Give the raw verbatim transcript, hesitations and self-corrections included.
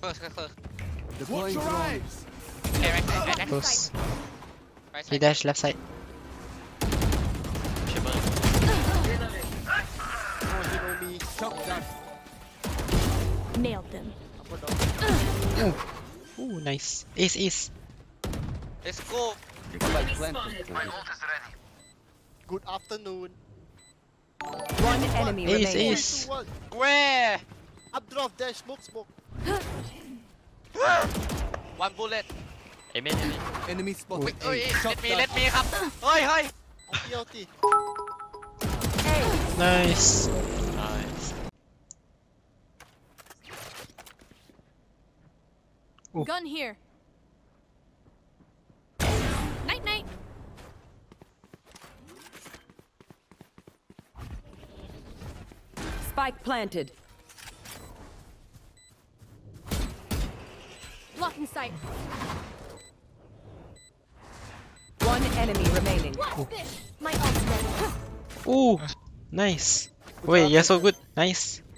Close, close, close. Deploying drone. Okay, right side, right, right close. Side. Right side. He dashed left side. Shit, buddy. Oh, you know me. Chop that. Nailed them. Ooh. Ooh, nice. Ace, ace. Let's go. Good afternoon. One enemy remaining. Ace, ace. Where? Up drop, dash, smoke, smoke. One bullet. Enemy, enemy. Enemy spot. Wait, oh, yeah. Let me, let me up. Oi, oi. Nice. Nice. Ooh. Gun here. Night, night. Spike planted. Blocking sight. One enemy remaining. What's this? My ultimate. Ooh, nice. Wait, you're so good. Nice.